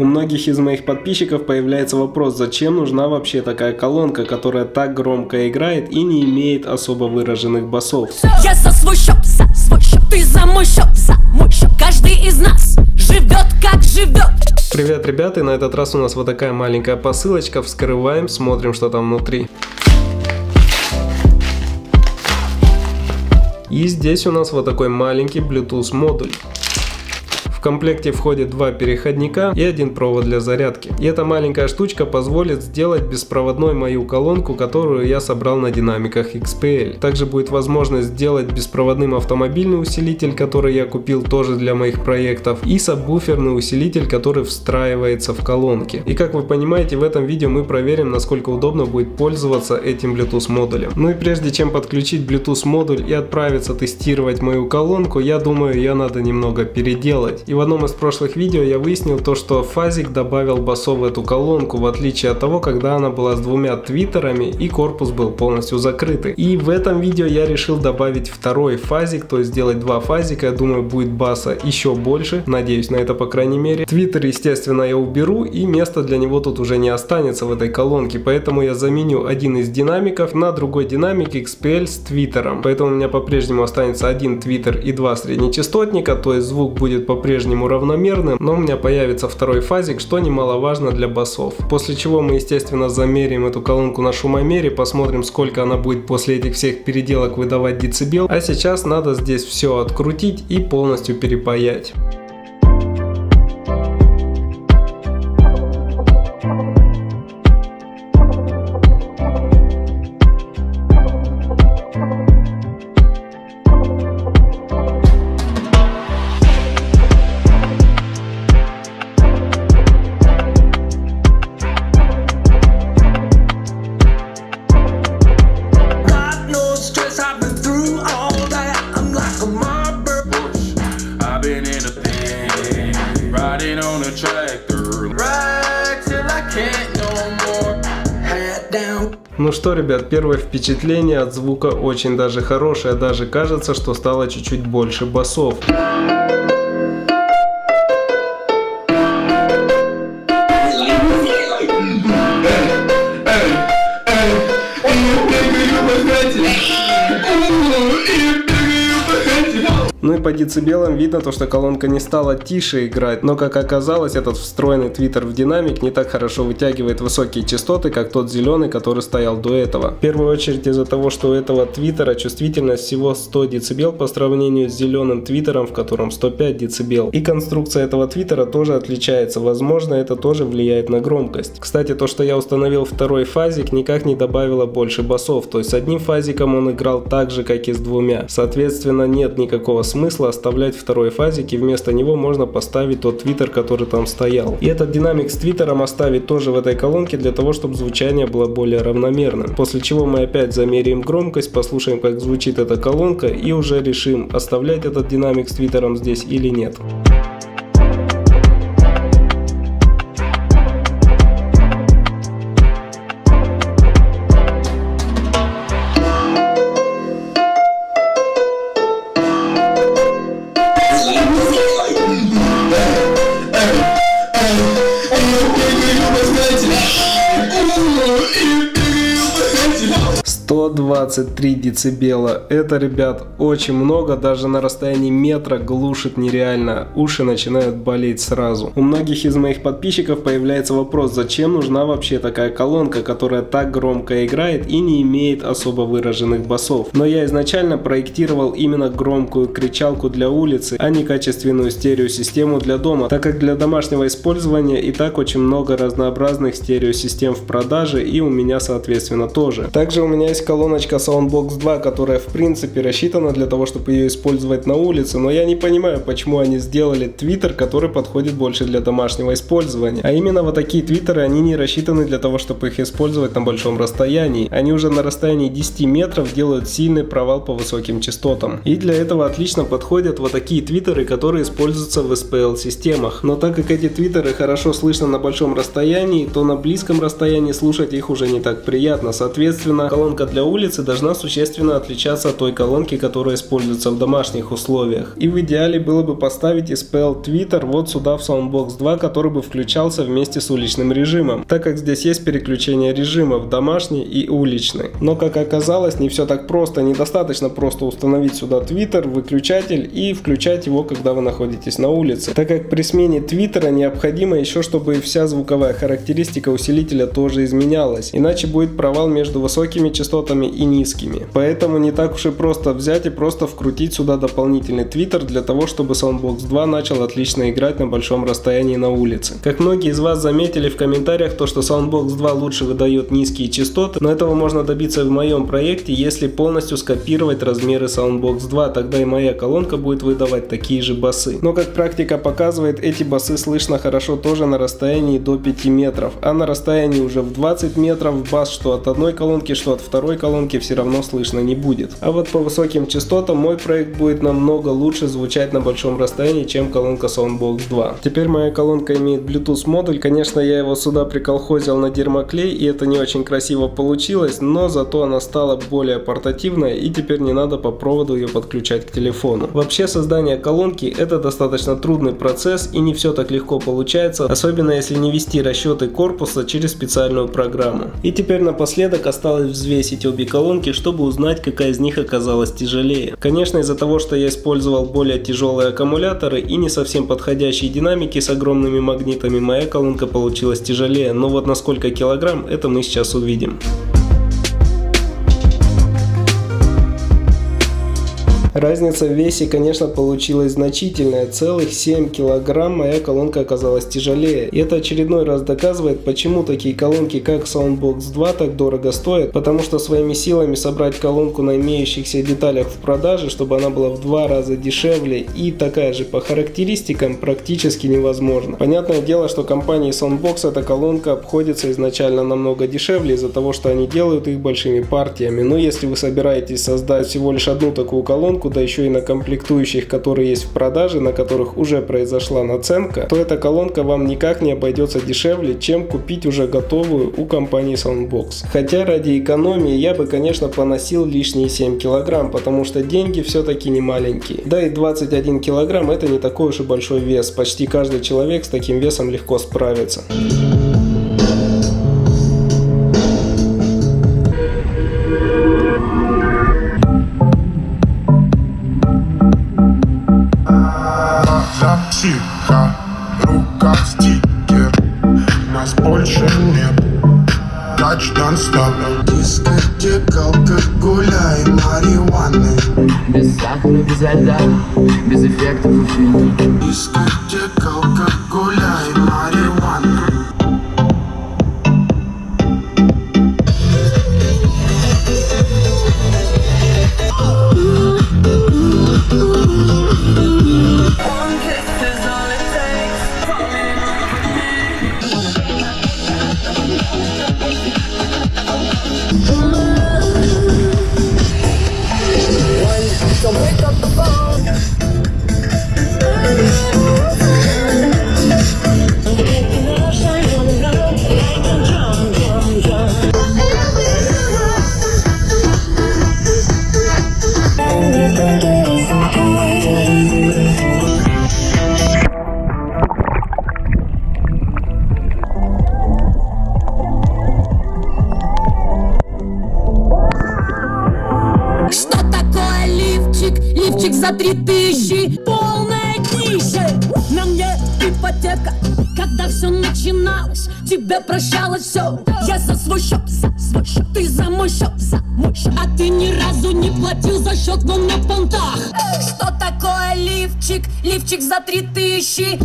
У многих из моих подписчиков появляется вопрос, зачем нужна вообще такая колонка, которая так громко играет и не имеет особо выраженных басов. Я за свой счет, ты за мой счет, каждый из нас живет как живет. Привет, ребята, и на этот раз у нас вот такая маленькая посылочка. Вскрываем, смотрим, что там внутри. И здесь у нас вот такой маленький Bluetooth модуль. В комплекте входит два переходника и один провод для зарядки. И эта маленькая штучка позволит сделать беспроводной мою колонку, которую я собрал на динамиках XPL. Также будет возможность сделать беспроводным автомобильный усилитель, который я купил тоже для моих проектов, и сабвуферный усилитель, который встраивается в колонки. И как вы понимаете, в этом видео мы проверим, насколько удобно будет пользоваться этим Bluetooth модулем. Ну и прежде чем подключить Bluetooth модуль и отправиться тестировать мою колонку, я думаю, ее надо немного переделать. И в одном из прошлых видео я выяснил то, что Фазик добавил басов в эту колонку, в отличие от того, когда она была с двумя твиттерами и корпус был полностью закрытый. И в этом видео я решил добавить второй Фазик, то есть сделать два Фазика. Я думаю, будет баса еще больше, надеюсь на это по крайней мере. Твиттер, естественно, я уберу, и места для него тут уже не останется в этой колонке, поэтому я заменю один из динамиков на другой динамик XPL с твиттером. Поэтому у меня по-прежнему останется один твиттер и два среднечастотника, то есть звук будет по-прежнему равномерным, но у меня появится второй фазик, что немаловажно для басов. После чего мы, естественно, замерим эту колонку на шумомере, посмотрим, сколько она будет после этих всех переделок выдавать децибел. А сейчас надо здесь все открутить и полностью перепаять. Ну что, ребят, первое впечатление от звука очень даже хорошее, даже кажется, что стало чуть-чуть больше басов. Ну и по децибелам видно то, что колонка не стала тише играть, но как оказалось, этот встроенный твиттер в динамик не так хорошо вытягивает высокие частоты, как тот зеленый, который стоял до этого. В первую очередь из-за того, что у этого твиттера чувствительность всего 100 децибел по сравнению с зеленым твиттером, в котором 105 децибел. И конструкция этого твиттера тоже отличается, возможно, это тоже влияет на громкость. Кстати, то, что я установил второй фазик, никак не добавило больше басов, то есть с одним фазиком он играл так же, как и с двумя. Соответственно, нет никакого смысла оставлять второй фазик, и вместо него можно поставить тот твиттер, который там стоял. И этот динамик с твиттером оставить тоже в этой колонке для того, чтобы звучание было более равномерным. После чего мы опять замеряем громкость, послушаем, как звучит эта колонка, и уже решим, оставлять этот динамик с твиттером здесь или нет. Децибела. Это, ребят, очень много, даже на расстоянии метра глушит нереально, уши начинают болеть сразу. У многих из моих подписчиков появляется вопрос, зачем нужна вообще такая колонка, которая так громко играет и не имеет особо выраженных басов. Но я изначально проектировал именно громкую кричалку для улицы, а не качественную стереосистему для дома, так как для домашнего использования и так очень много разнообразных стереосистем в продаже, и у меня соответственно тоже. Также у меня есть колоночка Soundbox 2, которая в принципе рассчитана для того, чтобы ее использовать на улице, но я не понимаю, почему они сделали твиттер, который подходит больше для домашнего использования. А именно вот такие твиттеры, они не рассчитаны для того, чтобы их использовать на большом расстоянии. Они уже на расстоянии 10 метров делают сильный провал по высоким частотам. И для этого отлично подходят вот такие твиттеры, которые используются в SPL системах. Но так как эти твиттеры хорошо слышно на большом расстоянии, то на близком расстоянии слушать их уже не так приятно. Соответственно, колонка для для улицы должна существенно отличаться от той колонки, которая используется в домашних условиях. И в идеале было бы поставить SPL Twitter вот сюда в Soundbox 2, который бы включался вместе с уличным режимом, так как здесь есть переключение режимов домашний и уличный. Но как оказалось, не все так просто, недостаточно просто установить сюда Twitter, выключатель и включать его, когда вы находитесь на улице, так как при смене Twitter необходимо еще, чтобы вся звуковая характеристика усилителя тоже изменялась, иначе будет провал между высокими частотами и низкими. Поэтому не так уж и просто взять и просто вкрутить сюда дополнительный твиттер для того, чтобы Soundbox 2 начал отлично играть на большом расстоянии на улице. Как многие из вас заметили в комментариях, то что Soundbox 2 лучше выдает низкие частоты, но этого можно добиться и в моем проекте, если полностью скопировать размеры Soundbox 2, тогда и моя колонка будет выдавать такие же басы. Но как практика показывает, эти басы слышно хорошо тоже на расстоянии до 5 метров, а на расстоянии уже в 20 метров бас что от одной колонки, что от второй колонки все равно слышно не будет. А вот по высоким частотам мой проект будет намного лучше звучать на большом расстоянии, чем колонка Soundbox 2. Теперь моя колонка имеет Bluetooth модуль, конечно я его сюда приколхозил на дермоклей и это не очень красиво получилось, но зато она стала более портативная и теперь не надо по проводу ее подключать к телефону. Вообще создание колонки это достаточно трудный процесс и не все так легко получается, особенно если не вести расчеты корпуса через специальную программу. И теперь напоследок осталось взвесить обе колонки, чтобы узнать, какая из них оказалась тяжелее. Конечно, из-за того, что я использовал более тяжелые аккумуляторы и не совсем подходящие динамики с огромными магнитами, моя колонка получилась тяжелее, но вот на сколько килограмм, это мы сейчас увидим. Разница в весе, конечно, получилась значительная, целых 7 килограмм моя колонка оказалась тяжелее. И это очередной раз доказывает, почему такие колонки, как Soundbox 2, так дорого стоят, потому что своими силами собрать колонку на имеющихся деталях в продаже, чтобы она была в 2 раза дешевле и такая же по характеристикам, практически невозможно. Понятное дело, что компании Soundbox эта колонка обходится изначально намного дешевле из-за того, что они делают их большими партиями. Но если вы собираетесь создать всего лишь одну такую колонку, да еще и на комплектующих, которые есть в продаже, на которых уже произошла наценка, то эта колонка вам никак не обойдется дешевле, чем купить уже готовую у компании Soundbox. Хотя ради экономии я бы, конечно, поносил лишние 7 килограмм, потому что деньги все-таки не маленькие. Да и 21 килограмм это не такой уж и большой вес, почти каждый человек с таким весом легко справится. Тихо, рука стикер, нас больше нет. Тачдан ставлю. Дискотека, алкоголя и марихуаны. Без сахара, без льда, без эффектов эфира. Дискотека, алкоголя и марихуаны. За 3000 полное днище. На мне ипотека. Когда все начиналось, тебе прощалось все. Я за свой счет, ты за мой счет, за мой счет. А ты ни разу не платил за счет, но на понтах. Что такое лифчик? Лифчик за 3000.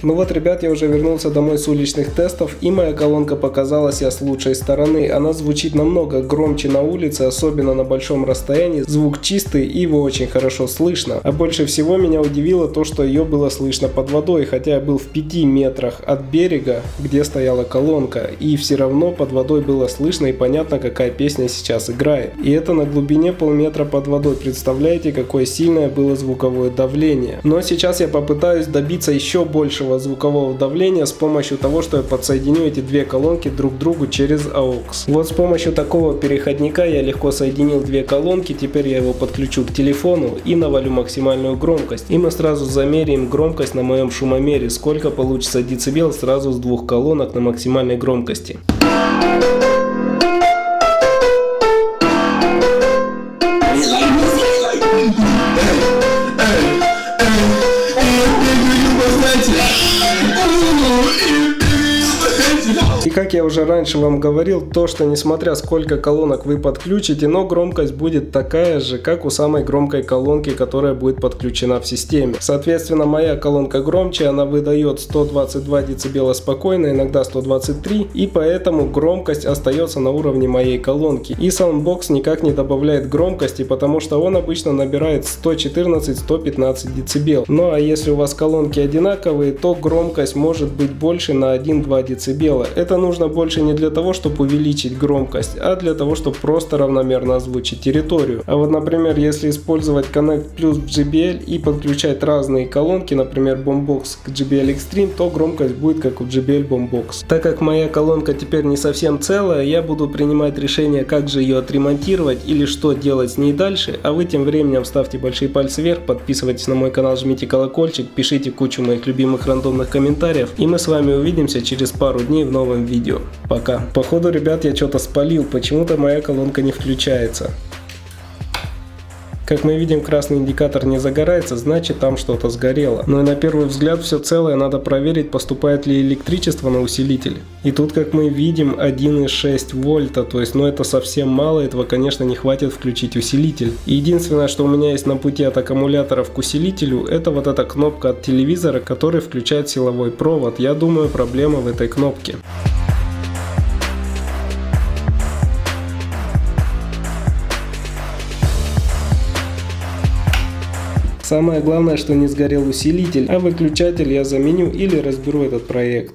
Ну вот, ребят, я уже вернулся домой с уличных тестов, и моя колонка показалась я с лучшей стороны. Она звучит намного громче на улице, особенно на большом расстоянии. Звук чистый, и его очень хорошо слышно. А больше всего меня удивило то, что ее было слышно под водой, хотя я был в 5 метрах от берега, где стояла колонка. И все равно под водой было слышно и понятно, какая песня сейчас играет. И это на глубине полметра под водой. Представляете, какое сильное было звуковое давление. Но сейчас я попытаюсь добиться еще большего звукового давления с помощью того, что я подсоединю эти две колонки друг к другу через AUX. Вот с помощью такого переходника я легко соединил две колонки, теперь я его подключу к телефону и навалю максимальную громкость. И мы сразу замеряем громкость на моем шумомере, сколько получится децибел сразу с двух колонок на максимальной громкости. И как я уже раньше вам говорил, то, что несмотря сколько колонок вы подключите, но громкость будет такая же, как у самой громкой колонки, которая будет подключена в системе. Соответственно, моя колонка громче, она выдает 122 дБ спокойно, иногда 123, и поэтому громкость остается на уровне моей колонки. И саундбокс никак не добавляет громкости, потому что он обычно набирает 114-115 дБ. Ну а если у вас колонки одинаковые, то громкость может быть больше на 1-2 дБ. Это нужно больше не для того, чтобы увеличить громкость, а для того, чтобы просто равномерно озвучить территорию. А вот, например, если использовать Connect Plus JBL и подключать разные колонки, например, Boombox к JBL Extreme, то громкость будет как у JBL Boombox. Так как моя колонка теперь не совсем целая, я буду принимать решение, как же ее отремонтировать или что делать с ней дальше, а вы тем временем ставьте большие пальцы вверх, подписывайтесь на мой канал, жмите колокольчик, пишите кучу моих любимых рандомных комментариев, и мы с вами увидимся через пару дней в новом видео. Пока. Походу, ребят, я что-то спалил, почему-то моя колонка не включается. Как мы видим, красный индикатор не загорается, значит там что-то сгорело. Но на первый взгляд все целое, надо проверить, поступает ли электричество на усилитель. И тут, как мы видим, 1,6 вольта, то есть, ну это совсем мало, этого, конечно, не хватит включить усилитель. И единственное, что у меня есть на пути от аккумуляторов к усилителю, это вот эта кнопка от телевизора, который включает силовой провод. Я думаю, проблема в этой кнопке. Самое главное, что не сгорел усилитель, а выключатель я заменю или разберу этот проект.